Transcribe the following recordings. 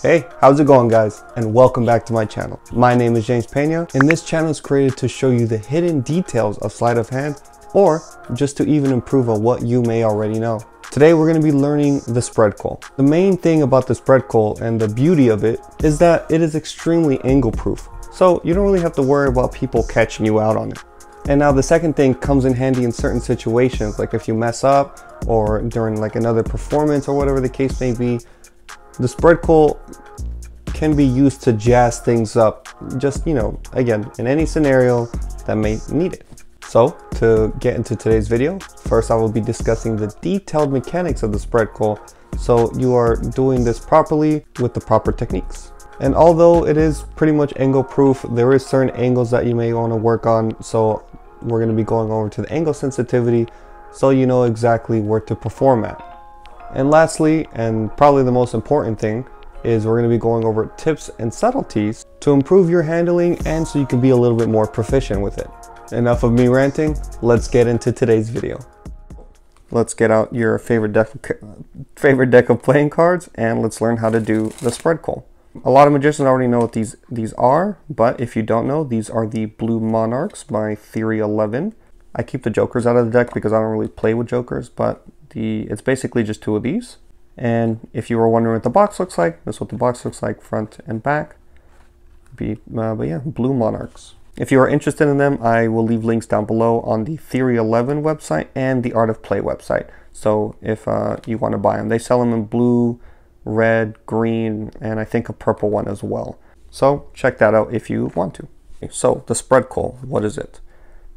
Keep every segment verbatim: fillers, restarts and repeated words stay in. Hey, how's it going guys, and welcome back to my channel. My name is James Pena, and this channel is created to show you the hidden details of sleight of hand, or just to even improve on what you may already know. Today we're going to be learning the spread cull. The main thing about the spread cull and the beauty of it is that it is extremely angle proof, so you don't really have to worry about people catching you out on it. And now the second thing comes in handy in certain situations, like if you mess up or during like another performance or whatever the case may be. The spread cull can be used to jazz things up, just, you know, again, in any scenario that may need it. So to get into today's video, first I will be discussing the detailed mechanics of the spread cull, so you are doing this properly with the proper techniques. And although it is pretty much angle proof, there is certain angles that you may want to work on, so we're going to be going over to the angle sensitivity so you know exactly where to perform at. And lastly, and probably the most important thing, is we're going to be going over tips and subtleties to improve your handling and so you can be a little bit more proficient with it. Enough of me ranting, let's get into today's video. Let's get out your favorite deck of, favorite deck of playing cards, and let's learn how to do the spread cull. A lot of magicians already know what these, these are, but if you don't know, these are the Blue Monarchs by Theory eleven. I keep the jokers out of the deck because I don't really play with jokers, but The, it's basically just two of these. And if you were wondering what the box looks like, this is what the box looks like, front and back. Be, uh, but yeah, Blue Monarchs. If you are interested in them, I will leave links down below on the Theory eleven website and the Art of Play website. So if uh, you want to buy them, they sell them in blue, red, green, and I think a purple one as well. So check that out if you want to. So the spread cull, what is it?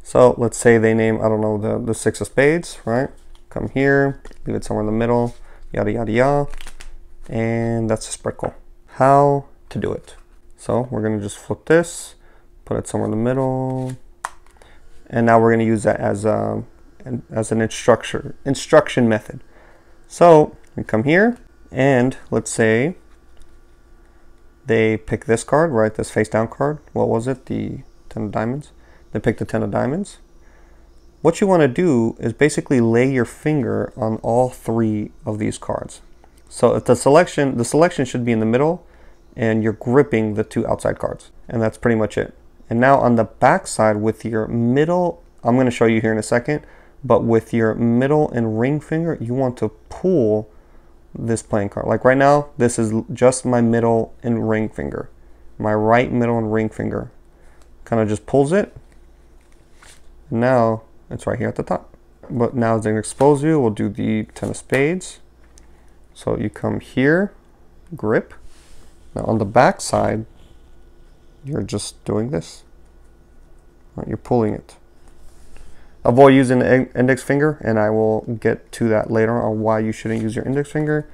So let's say they name, I don't know, the, the six of spades, right? Come here, leave it somewhere in the middle, yada yada yada, and that's a spread cull. How to do it? So we're gonna just flip this, put it somewhere in the middle, and now we're gonna use that as a as an instruction instruction method. So we come here, and let's say they pick this card, right? This face down card. What was it? The ten of diamonds. They picked the ten of diamonds. What you want to do is basically lay your finger on all three of these cards. So if the selection, the selection should be in the middle, and you're gripping the two outside cards. And that's pretty much it. And now on the back side with your middle, I'm going to show you here in a second, but with your middle and ring finger, you want to pull this playing card. Like right now, this is just my middle and ring finger. My right middle and ring finger. Kind of just pulls it. Now it's right here at the top. But now as they expose you, we'll do the ten of spades. So you come here, grip. Now on the back side, you're just doing this. Right, you're pulling it. Avoid using the index finger, and I will get to that later on why you shouldn't use your index finger.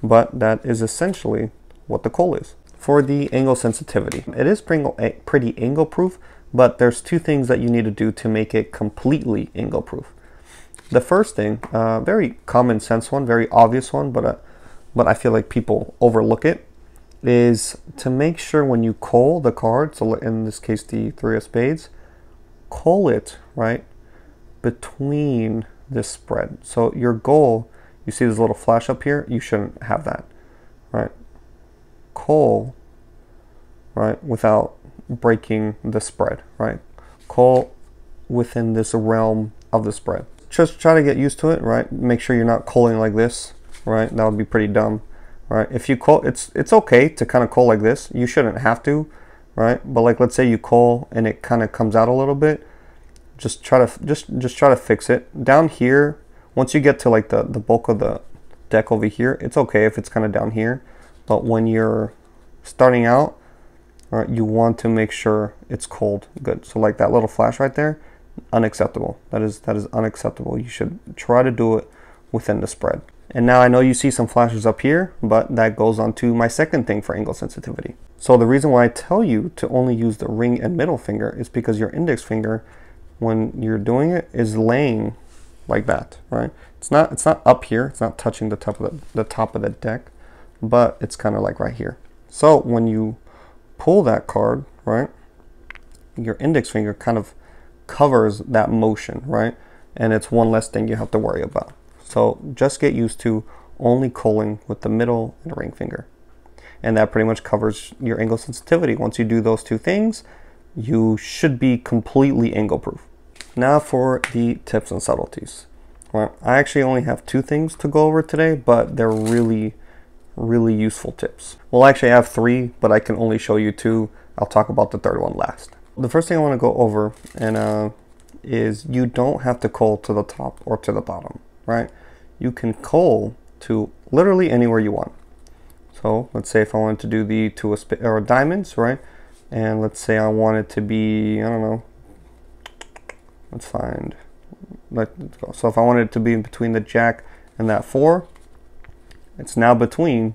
But that is essentially what the cull is. For the angle sensitivity, it is pretty angle proof, but there's two things that you need to do to make it completely angle proof. The first thing, uh, very common sense one, very obvious one, but, uh, but I feel like people overlook it, is to make sure when you cull the card, so in this case the three of spades, cull it right between this spread. So your goal, you see this little flash up here, you shouldn't have that, right? Cull, right, without breaking the spread, right? Cull within this realm of the spread. Just try to get used to it, right? Make sure you're not culling like this, right? That would be pretty dumb, right? If you cull, it's it's okay to kind of cull like this. You shouldn't have to, right? But like, let's say you cull and it kind of comes out a little bit. Just try to just just try to fix it down here. Once you get to like the the bulk of the deck over here, it's okay if it's kind of down here. But when you're starting out, right, you want to make sure it's culled good. So like that little flash right there, unacceptable. That is that is unacceptable. You should try to do it within the spread. And now I know you see some flashes up here, but that goes on to my second thing for angle sensitivity. So the reason why I tell you to only use the ring and middle finger is because your index finger, when you're doing it, is laying like that, right? It's not it's not up here. It's not touching the top of the, the top of the deck, but it's kind of like right here. So when you pull that card, right, your index finger kind of covers that motion, right? And it's one less thing you have to worry about. So just get used to only culling with the middle and ring finger. and that pretty much covers your angle sensitivity. Once you do those two things, you should be completely angle proof. Now for the tips and subtleties. Well, I actually only have two things to go over today, but they're really, really useful tips. Well, actually I have three, but I can only show you two. I'll talk about the third one last. The first thing I want to go over and uh, is you don't have to cull to the top or to the bottom, right? You can cull to literally anywhere you want. So let's say if I wanted to do the two of sp- or diamonds, right? And let's say I want it to be, I don't know, let's find, let's go. So if I wanted it to be in between the jack and that four, it's now between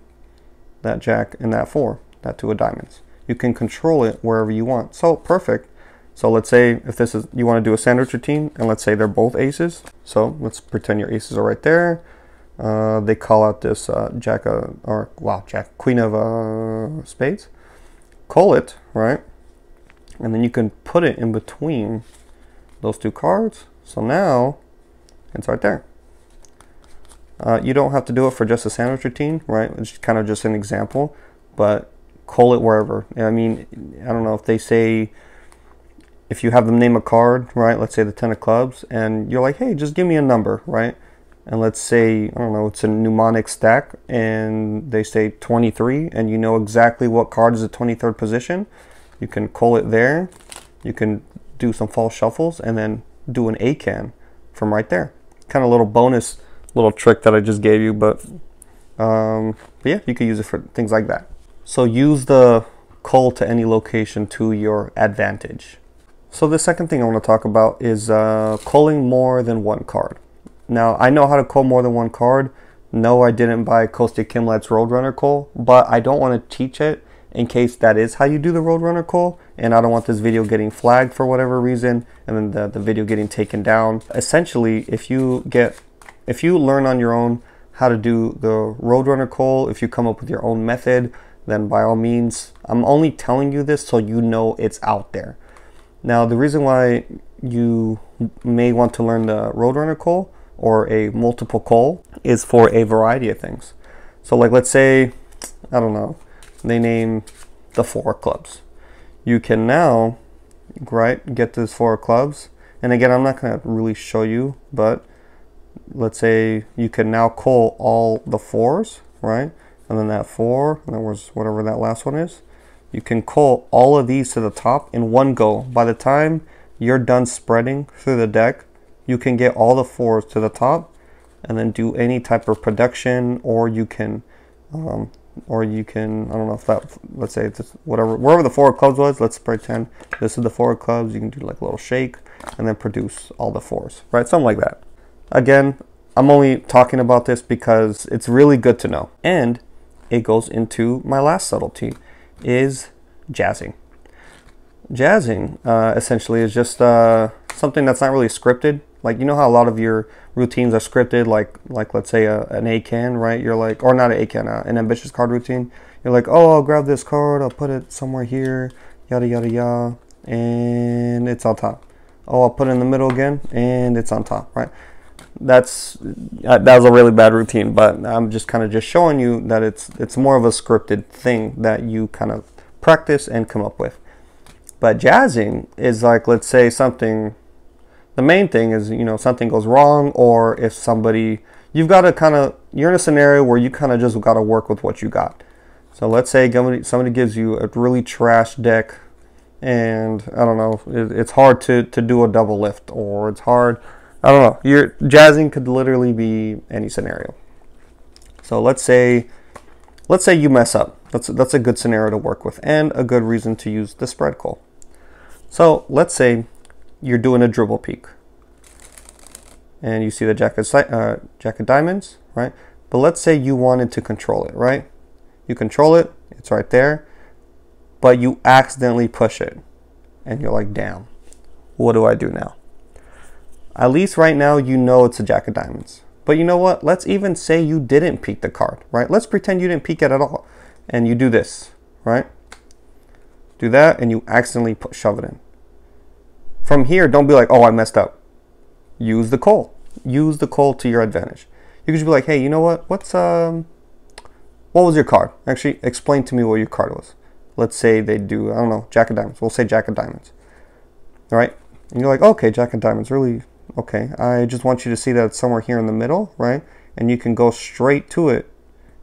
that jack and that four, that two of diamonds. You can control it wherever you want. So perfect. So let's say if this is, you want to do a sandwich routine, and let's say they're both aces. So let's pretend your aces are right there. Uh, they call out this uh, jack of, or wow, jack, queen of uh, spades. Cull it, right? And then you can put it in between those two cards. So now it's right there. Uh, you don't have to do it for just a sandwich routine, right? It's kind of just an example, but cull it wherever. I mean, I don't know if they say, if you have them name a card, right? Let's say the ten of clubs, and you're like, hey, just give me a number, right? And let's say, I don't know, it's a mnemonic stack, and they say twenty-three, and you know exactly what card is the twenty-third position. You can cull it there. You can do some false shuffles, and then do an A CAN from right there. Kind of a little bonus, little trick that I just gave you, but, um, but yeah, you could use it for things like that. So use the cull to any location to your advantage. So the second thing I want to talk about is uh, culling more than one card. Now, I know how to cull more than one card. No, I didn't buy Kostia Kimlat's Roadrunner cull, but I don't want to teach it in case that is how you do the Roadrunner cull, and I don't want this video getting flagged for whatever reason, and then the, the video getting taken down. Essentially, if you get, if you learn on your own how to do the Roadrunner cull, if you come up with your own method, then by all means, I'm only telling you this so you know it's out there. Now, the reason why you may want to learn the Roadrunner cull or a multiple cull is for a variety of things. So like, let's say, I don't know, they name the four clubs. You can now, right, get these four clubs. And again, I'm not gonna really show you, but let's say you can now cull all the fours, right? And then that four, and that was whatever that last one is. You can cull all of these to the top in one go. By the time you're done spreading through the deck, you can get all the fours to the top and then do any type of production, or you can, um, or you can, I don't know if that, let's say it's whatever, wherever the four of clubs was, let's pretend this is the four of clubs. You can do like a little shake and then produce all the fours, right? Something like that. Again, I'm only talking about this because it's really good to know. And it goes into my last subtlety, is jazzing. Jazzing uh, essentially is just uh, something that's not really scripted. Like, you know how a lot of your routines are scripted, like like let's say a, an A CAN, right? You're like, or not an A CAN, uh, an ambitious card routine. You're like, oh, I'll grab this card, I'll put it somewhere here, yada, yada, yada, and it's on top. Oh, I'll put it in the middle again, and it's on top, right? That's uh, that was a really bad routine, but I'm just kind of just showing you that it's it's more of a scripted thing that you kind of practice and come up with. But jazzing is like, let's say something, the main thing is, you know, something goes wrong, or if somebody, you've got to kind of, you're in a scenario where you kind of just got to work with what you got. So let's say somebody gives you a really trash deck, and I don't know, it's hard to to do a double lift, or it's hard, I don't know, your jazzing could literally be any scenario. So let's say, let's say you mess up. That's, that's a good scenario to work with and a good reason to use the spread cull. So let's say you're doing a dribble peek and you see the jack of, uh, jack of diamonds, right? But let's say you wanted to control it, right? You control it, it's right there, but you accidentally push it and you're like, damn, what do I do now? At least right now, you know it's a jack of diamonds. But you know what? Let's even say you didn't peek the card, right? Let's pretend you didn't peek it at all. And you do this, right? Do that, and you accidentally put, shove it in. From here, don't be like, oh, I messed up. Use the cull. Use the cull to your advantage. You could just be like, hey, you know what? What's um, what was your card? Actually, explain to me what your card was. Let's say they do, I don't know, Jack of Diamonds. We'll say Jack of Diamonds. All right? And you're like, okay, Jack of Diamonds, really, okay. I just want you to see that it's somewhere here in the middle, right? And you can go straight to it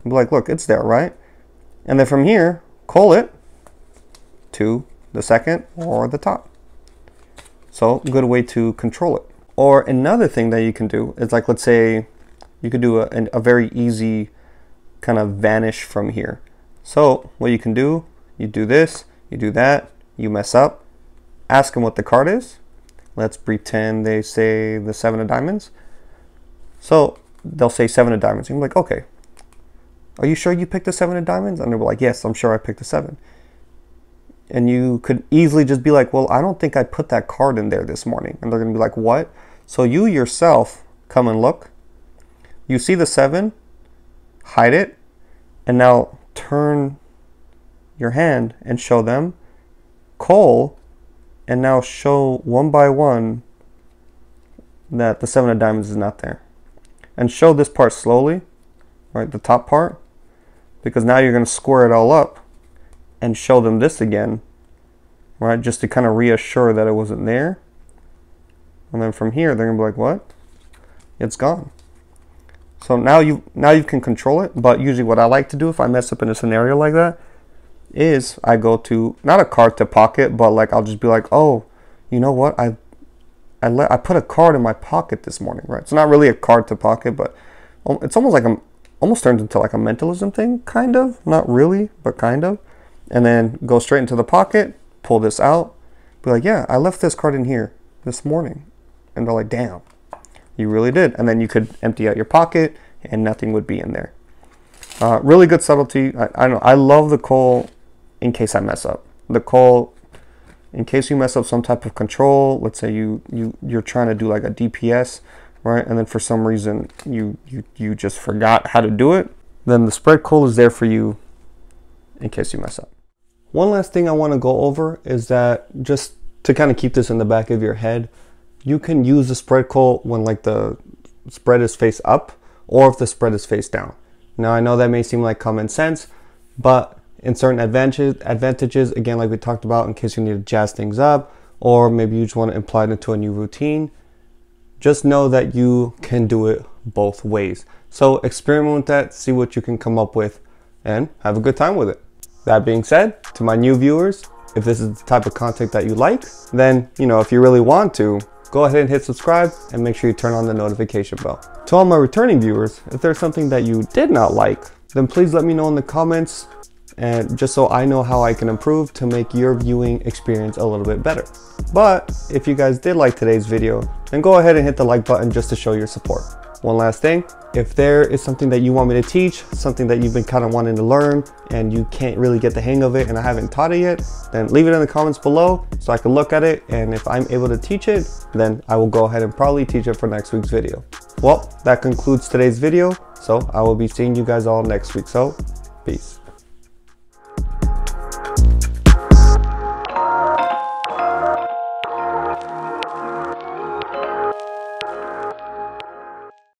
and be like, look, it's there, right? And then from here, call it to the second or the top. So good way to control it. Or another thing that you can do is, like, let's say you could do a, a very easy kind of vanish from here. So what you can do, you do this, you do that, you mess up, ask them what the card is. Let's pretend they say the seven of diamonds. So they'll say seven of diamonds. And you're like, okay, are you sure you picked the seven of diamonds? And they'll be like, yes, I'm sure I picked the seven. And you could easily just be like, well, I don't think I put that card in there this morning. And they're gonna be like, what? So you yourself come and look, you see the seven, hide it, and now turn your hand and show them, call, and now show one by one that the seven of diamonds is not there. And show this part slowly, right, the top part, because now you're going to square it all up and show them this again, right, just to kind of reassure that it wasn't there. And then from here, they're going to be like, what? It's gone. So now you, now you can control it, but usually what I like to do if I mess up in a scenario like that is I go to, not a card to pocket, but like I'll just be like, oh, you know what, I I, let, I put a card in my pocket this morning, right? It's not really a card to pocket, but it's almost like a, almost turns into like a mentalism thing, kind of, not really, but kind of. And then go straight into the pocket, pull this out, be like, yeah, I left this card in here this morning. And they're like, damn, you really did. And then you could empty out your pocket and nothing would be in there. Uh, really good subtlety. I, I don't know, I love the call in case I mess up. The call in case you mess up some type of control. Let's say you, you, you're trying to do like a D P S, right? And then for some reason you, you, you just forgot how to do it. Then the spread call is there for you in case you mess up. One last thing I want to go over is that, just to kind of keep this in the back of your head, you can use the spread call when like the spread is face up or if the spread is face down. Now I know that may seem like common sense, but in certain advantages, advantages, again, like we talked about, in case you need to jazz things up, or maybe you just want to imply it into a new routine, just know that you can do it both ways. So experiment with that, see what you can come up with, and have a good time with it. That being said, to my new viewers, if this is the type of content that you like, then, you know, if you really want to, go ahead and hit subscribe and make sure you turn on the notification bell. To all my returning viewers, if there's something that you did not like, then please let me know in the comments, and just so I know how I can improve to make your viewing experience a little bit better. But if you guys did like today's video, then go ahead and hit the like button just to show your support. One last thing, if there is something that you want me to teach, something that you've been kind of wanting to learn and you can't really get the hang of it and I haven't taught it yet, then leave it in the comments below so I can look at it, and if I'm able to teach it, then I will go ahead and probably teach it for next week's video. Well, that concludes today's video, so I will be seeing you guys all next week, so peace.